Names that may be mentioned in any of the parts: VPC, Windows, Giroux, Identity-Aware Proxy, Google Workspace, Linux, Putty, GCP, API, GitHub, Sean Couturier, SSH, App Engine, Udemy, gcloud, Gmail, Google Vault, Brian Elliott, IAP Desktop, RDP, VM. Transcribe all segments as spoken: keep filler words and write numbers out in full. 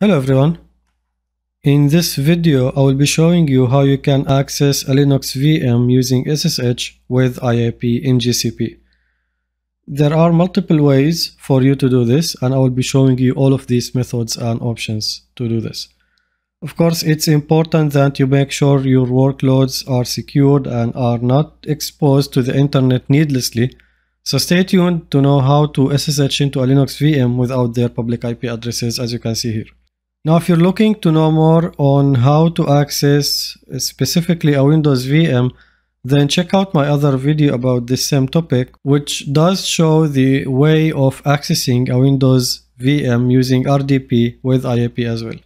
Hello everyone. In this video I will be showing you how you can access a Linux V M using S S H with I A P in G C P. There are multiple ways for you to do this, and I will be showing you all of these methods and options to do this. Of course, it's important that you make sure your workloads are secured and are not exposed to the internet needlessly. So stay tuned to know how to S S H into a Linux V M without their public I P addresses, as you can see here. Now, if you're looking to know more on how to access specifically a Windows V M, then check out my other video about this same topic, which does show the way of accessing a Windows V M using R D P with I A P as well.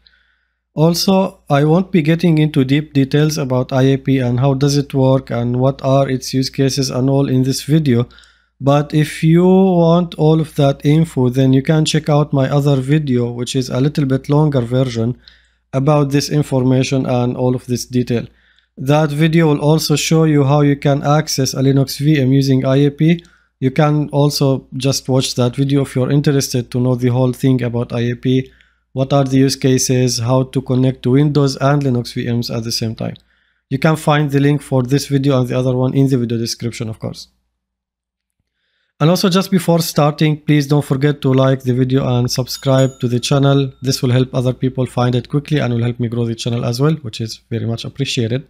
Also, I won't be getting into deep details about I A P and how does it work and what are its use cases and all in this video. But if you want all of that info, then you can check out my other video, which is a little bit longer version about this information and all of this detail. That video will also show you how you can access a Linux V M using I A P. You can also just watch that video if you're interested to know the whole thing about I A P, what are the use cases, how to connect to Windows and Linux V Ms at the same time. You can find the link for this video and the other one in the video description, of course. And also, just before starting, please don't forget to like the video and subscribe to the channel. This will help other people find it quickly and will help me grow the channel as well, which is very much appreciated.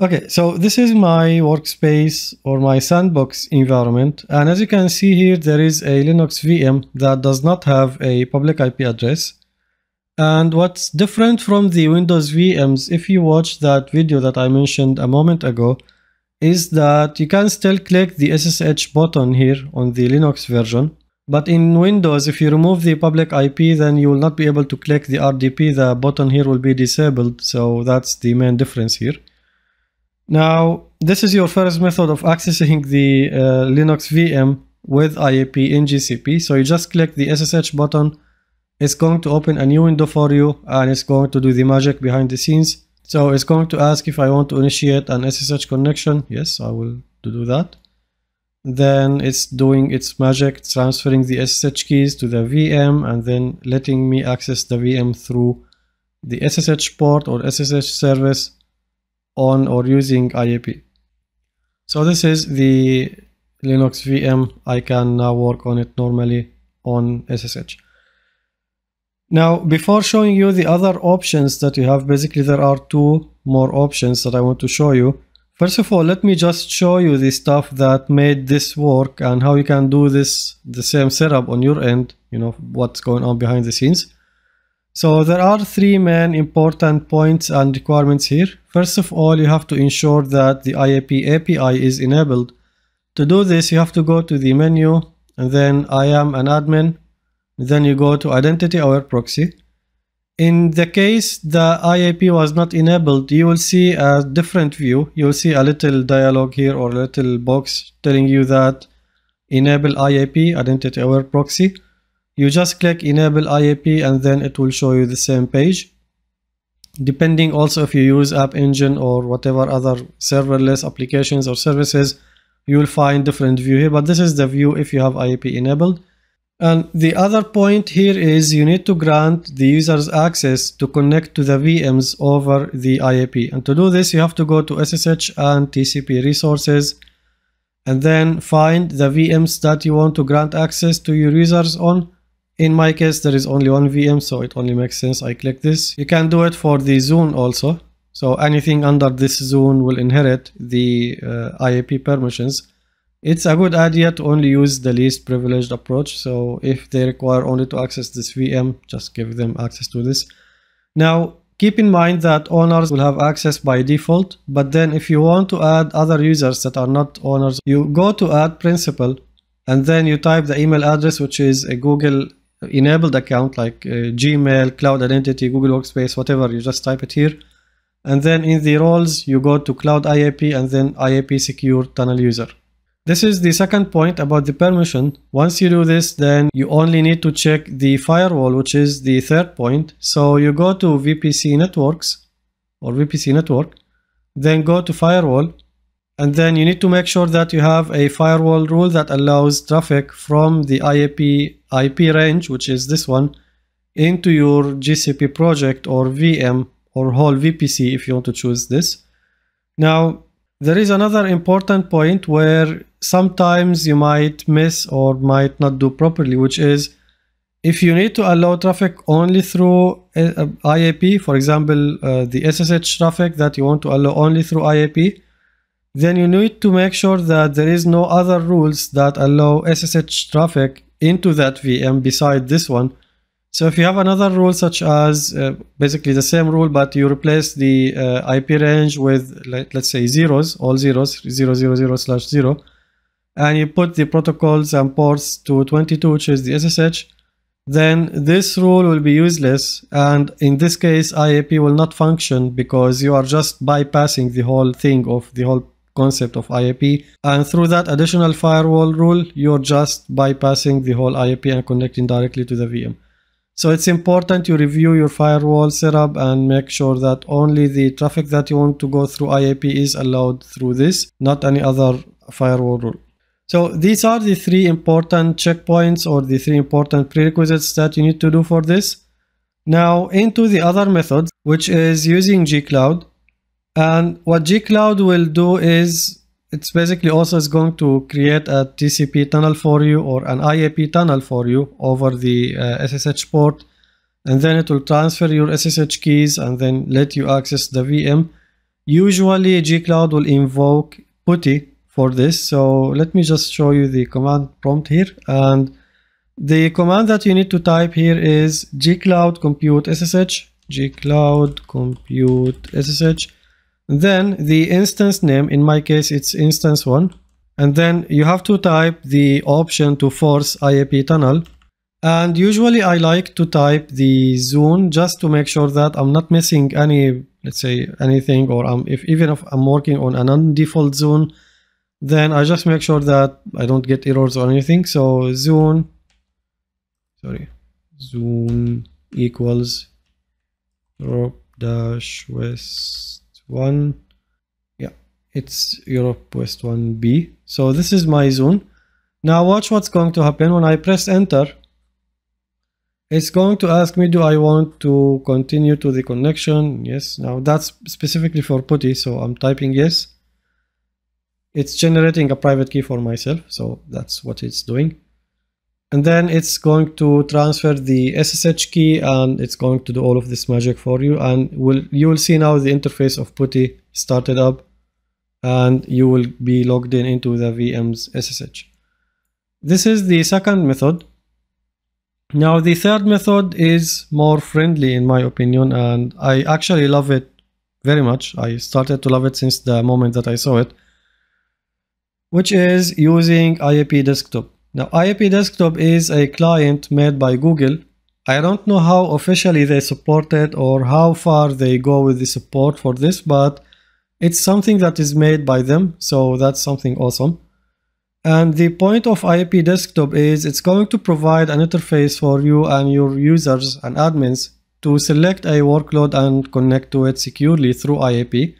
Okay, so this is my workspace or my sandbox environment. And as you can see here, there is a Linux V M that does not have a public I P address. And what's different from the Windows V Ms, if you watch that video that I mentioned a moment ago, is that you can still click the S S H button here on the Linux version, but in Windows, if you remove the public I P, then you will not be able to click the R D P. The button here will be disabled, so that's the main difference here. Now, this is your first method of accessing the uh, Linux V M with I A P in G C P. So you just click the S S H button. It's going to open a new window for you, and it's going to do the magic behind the scenes. So it's going to ask if I want to initiate an S S H connection. Yes, I will do that. Then it's doing its magic, transferring the S S H keys to the V M and then letting me access the V M through the S S H port or S S H service on or using I A P. So this is the Linux V M. I can now work on it normally on S S H. Now, before showing you the other options that you have, basically there are two more options that I want to show you. First of all, let me just show you the stuff that made this work and how you can do this, the same setup on your end, you know, what's going on behind the scenes. So there are three main important points and requirements here. First of all, you have to ensure that the I A P A P I is enabled. To do this, you have to go to the menu and then I am an admin. Then you go to Identity Aware Proxy. In the case the I A P was not enabled, you will see a different view. You will see a little dialog here or a little box telling you that enable I A P, Identity Aware Proxy. You just click enable I A P and then it will show you the same page. Depending also if you use App Engine or whatever other serverless applications or services, you will find different view here, but this is the view if you have I A P enabled. And the other point here is you need to grant the users access to connect to the V Ms over the I A P. And to do this, you have to go to S S H and T C P resources and then find the V Ms that you want to grant access to your users on. In my case, there is only one V M, so it only makes sense I click this. You can do it for the zone also. So anything under this zone will inherit the uh, I A P permissions. It's a good idea to only use the least privileged approach. So if they require only to access this V M, just give them access to this. Now, keep in mind that owners will have access by default, but then if you want to add other users that are not owners, you go to add principal and then you type the email address, which is a Google enabled account like uh, Gmail, Cloud Identity, Google Workspace, whatever. You just type it here. And then in the roles, you go to Cloud I A P and then I A P Secure Tunnel User. This is the second point about the permission. Once you do this, then you only need to check the firewall, which is the third point. So you go to V P C networks or V P C network, then go to firewall, and then you need to make sure that you have a firewall rule that allows traffic from the I A P I P range, which is this one, into your G C P project or V M or whole V P C if you want to choose this. Now, there is another important point where sometimes you might miss or might not do properly, which is if you need to allow traffic only through I A P, for example, uh, the S S H traffic that you want to allow only through I A P, then you need to make sure that there is no other rules that allow S S H traffic into that V M beside this one. So if you have another rule such as uh, basically the same rule, but you replace the uh, I P range with, let, let's say, zeros, all zeros, zero zero zero slash zero, and you put the protocols and ports to twenty-two, which is the S S H, then this rule will be useless. And in this case, I A P will not function because you are just bypassing the whole thing of the whole concept of I A P. And through that additional firewall rule, you're just bypassing the whole I A P and connecting directly to the V M. So it's important you review your firewall setup and make sure that only the traffic that you want to go through I A P is allowed through this, not any other firewall rule. So these are the three important checkpoints or the three important prerequisites that you need to do for this. Now into the other method, which is using gcloud. And what gcloud will do is it's basically also is going to create a T C P tunnel for you or an I A P tunnel for you over the uh, S S H port, and then it will transfer your S S H keys and then let you access the V M. Usually gcloud will invoke Putty for this, so let me just show you the command prompt here. And the command that you need to type here is gcloud compute S S H, gcloud compute S S H. Then the instance name, in my case it's instance one, and then you have to type the option to force I A P tunnel. And usually I like to type the zone just to make sure that I'm not missing any, let's say, anything, or I'm, if even if I'm working on a non-default zone, then I just make sure that I don't get errors or anything. So zone, sorry, zone equals Europe dash west one. Yeah, it's Europe West one B. So this is my zone. Now watch what's going to happen when I press enter. It's going to ask me, do I want to continue to the connection? Yes. Now that's specifically for Putty, so I'm typing yes. It's generating a private key for myself, so that's what it's doing. And then it's going to transfer the S S H key, and it's going to do all of this magic for you. And will you will see now the interface of Putty started up, and you will be logged in into the V M's S S H. This is the second method. Now the third method is more friendly in my opinion, and I actually love it very much. I started to love it since the moment that I saw it, which is using I A P Desktop. Now I A P Desktop is a client made by Google. I don't know how officially they support it or how far they go with the support for this, but it's something that is made by them, so that's something awesome. And the point of I A P Desktop is it's going to provide an interface for you and your users and admins to select a workload and connect to it securely through I A P.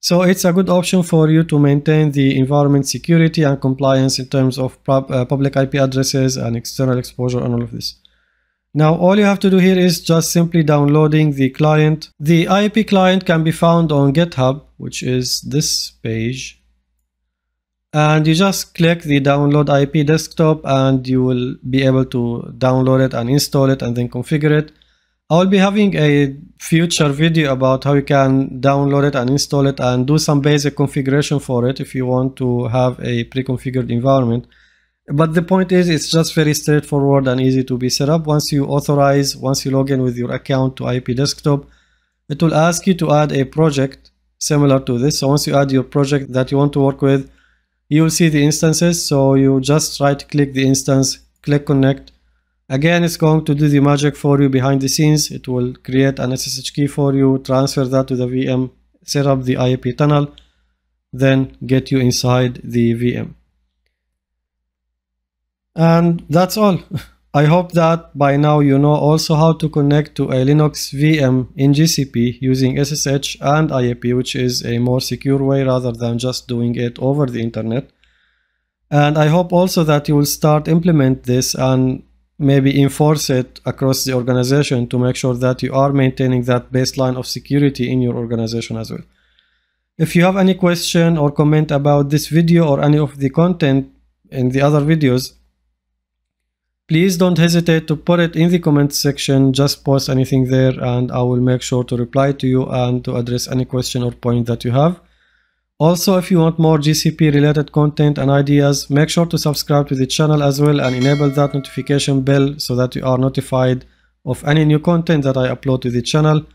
So it's a good option for you to maintain the environment security and compliance in terms of uh, public I P addresses and external exposure and all of this. Now all you have to do here is just simply downloading the client. The I A P client can be found on GitHub, which is this page. And you just click the download I A P Desktop and you will be able to download it and install it and then configure it. I'll be having a future video about how you can download it and install it and do some basic configuration for it if you want to have a pre-configured environment. But the point is, it's just very straightforward and easy to be set up. Once you authorize, once you log in with your account to I A P Desktop, it will ask you to add a project similar to this. So once you add your project that you want to work with, you'll see the instances. So you just right-click the instance, click connect. Again, it's going to do the magic for you behind the scenes. It will create an S S H key for you, transfer that to the V M, set up the I A P tunnel, then get you inside the V M. And that's all. I hope that by now you know also how to connect to a Linux V M in G C P using S S H and I A P, which is a more secure way rather than just doing it over the internet. And I hope also that you will start implement this and maybe enforce it across the organization to make sure that you are maintaining that baseline of security in your organization as well. If you have any question or comment about this video or any of the content in the other videos, please don't hesitate to put it in the comment section. Just post anything there and I will make sure to reply to you and to address any question or point that you have. Also, if you want more G C P related content and ideas, make sure to subscribe to the channel as well and enable that notification bell so that you are notified of any new content that I upload to the channel.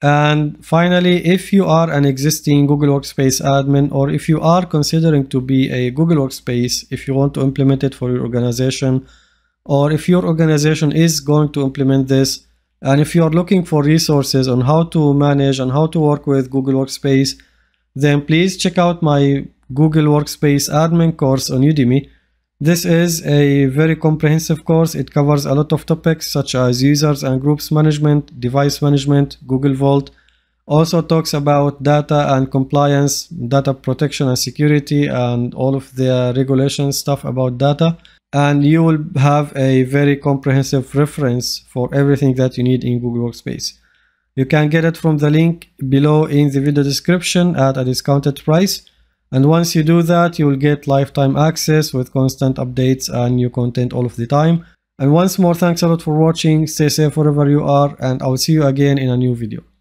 And finally, if you are an existing Google Workspace admin, or if you are considering to be a Google Workspace, if you want to implement it for your organization, or if your organization is going to implement this, and if you are looking for resources on how to manage and how to work with Google Workspace, then please check out my Google Workspace admin course on Udemy. This is a very comprehensive course. It covers a lot of topics such as users and groups management, device management, Google Vault. Also talks about data and compliance, data protection and security, and all of the regulation stuff about data. And you will have a very comprehensive reference for everything that you need in Google Workspace. You can get it from the link below in the video description at a discounted price. And once you do that, you will get lifetime access with constant updates and new content all of the time. And once more, thanks a lot for watching. Stay safe wherever you are, and I will see you again in a new video.